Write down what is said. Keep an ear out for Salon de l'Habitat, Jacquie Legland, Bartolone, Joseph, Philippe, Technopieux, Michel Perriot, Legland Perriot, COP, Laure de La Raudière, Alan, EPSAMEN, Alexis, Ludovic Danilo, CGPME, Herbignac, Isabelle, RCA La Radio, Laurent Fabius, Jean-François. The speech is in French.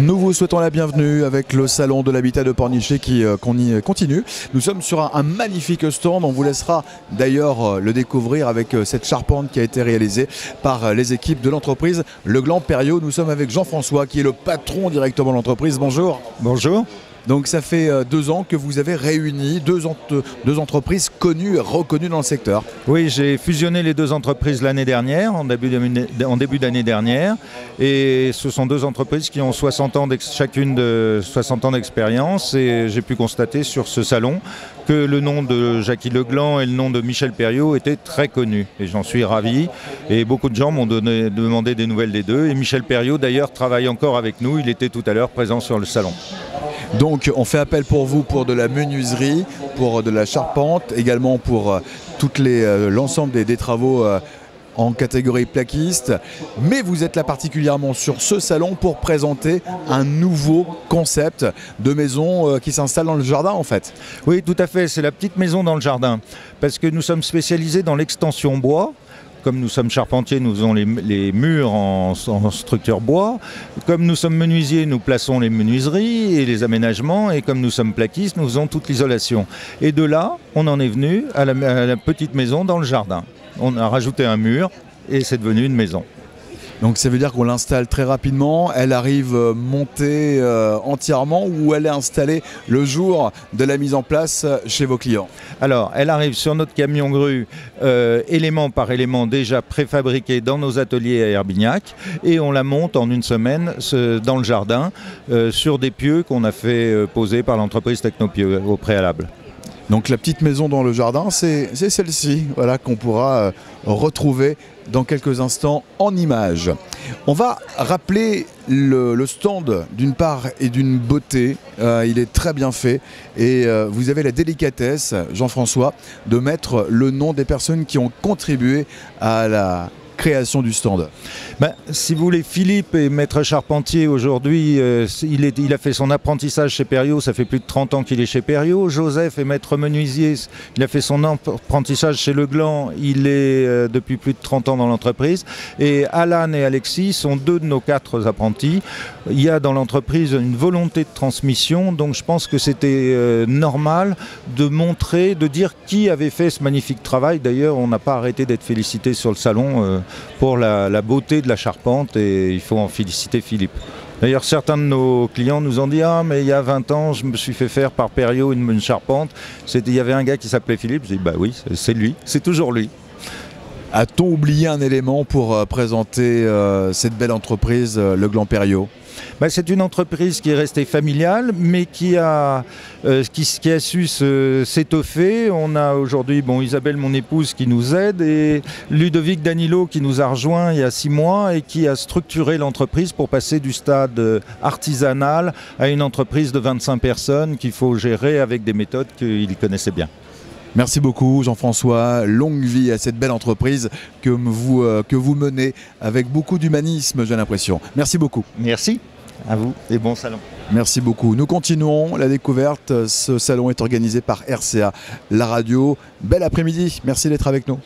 Nous vous souhaitons la bienvenue avec le salon de l'habitat de Pornichet qu'on y continue. Nous sommes sur un magnifique stand. On vous laissera d'ailleurs le découvrir avec cette charpente qui a été réalisée par les équipes de l'entreprise Legland Perriot. Nous sommes avec Jean-François qui est le patron directement de l'entreprise. Bonjour. Bonjour. Donc ça fait 2 ans que vous avez réuni deux entreprises connues et reconnues dans le secteur. Oui, j'ai fusionné les 2 entreprises l'année dernière, en début d'année dernière. Et ce sont 2 entreprises qui ont 60 ans chacune de 60 ans d'expérience. Et j'ai pu constater sur ce salon que le nom de Jacquie Legland et le nom de Michel Perriot étaient très connus. Et j'en suis ravi. Et beaucoup de gens m'ont demandé des nouvelles des deux. Et Michel Perriot d'ailleurs travaille encore avec nous. Il était tout à l'heure présent sur le salon. Donc on fait appel pour vous pour de la menuiserie, pour de la charpente, également pour l'ensemble des travaux en catégorie plaquiste. Mais vous êtes là particulièrement sur ce salon pour présenter un nouveau concept de maison qui s'installe dans le jardin en fait. Oui tout à fait, c'est la petite maison dans le jardin parce que nous sommes spécialisés dans l'extension bois. Comme nous sommes charpentiers, nous faisons les murs en structure bois. Comme nous sommes menuisiers, nous plaçons les menuiseries et les aménagements. Et comme nous sommes plaquistes, nous faisons toute l'isolation. Et de là, on en est venu à la petite maison dans le jardin. On a rajouté un mur et c'est devenu une maison. Donc ça veut dire qu'on l'installe très rapidement, elle arrive montée entièrement ou elle est installée le jour de la mise en place chez vos clients? Alors elle arrive sur notre camion grue, élément par élément déjà préfabriqué dans nos ateliers à Herbignac et on la monte en 1 semaine dans le jardin sur des pieux qu'on a fait poser par l'entreprise Technopieux au préalable. Donc la petite maison dans le jardin, c'est celle-ci, voilà, qu'on pourra retrouver dans quelques instants en images. On va rappeler le stand d'une part et d'une beauté, il est très bien fait et vous avez la délicatesse, Jean-François, de mettre le nom des personnes qui ont contribué à la création du stand. Ben, si vous voulez, Philippe est maître charpentier aujourd'hui, il a fait son apprentissage chez Perriot, ça fait plus de 30 ans qu'il est chez Perriot. Joseph est maître menuisier, il a fait son apprentissage chez Legland, il est depuis plus de 30 ans dans l'entreprise. Et Alan et Alexis sont 2 de nos 4 apprentis. Il y a dans l'entreprise une volonté de transmission, donc je pense que c'était normal de montrer, de dire qui avait fait ce magnifique travail. D'ailleurs, on n'a pas arrêté d'être félicité sur le salon pour la beauté de la charpente et il faut en féliciter Philippe. D'ailleurs certains de nos clients nous ont dit « Ah mais il y a 20 ans je me suis fait faire par Perriot une charpente, il y avait un gars qui s'appelait Philippe », je dis « Bah oui c'est lui, c'est toujours lui ». A-t-on oublié un élément pour présenter cette belle entreprise Legland Perriot? Bah, c'est une entreprise qui est restée familiale, mais qui a su s'étoffer. On a aujourd'hui Isabelle, mon épouse, qui nous aide, et Ludovic Danilo, qui nous a rejoint il y a 6 mois et qui a structuré l'entreprise pour passer du stade artisanal à une entreprise de 25 personnes qu'il faut gérer avec des méthodes qu'il connaissait bien. Merci beaucoup Jean-François, longue vie à cette belle entreprise que vous menez avec beaucoup d'humanisme, j'ai l'impression. Merci beaucoup. Merci à vous et bon salon. Merci beaucoup. Nous continuons la découverte. Ce salon est organisé par RCA La Radio. Bel après-midi, merci d'être avec nous.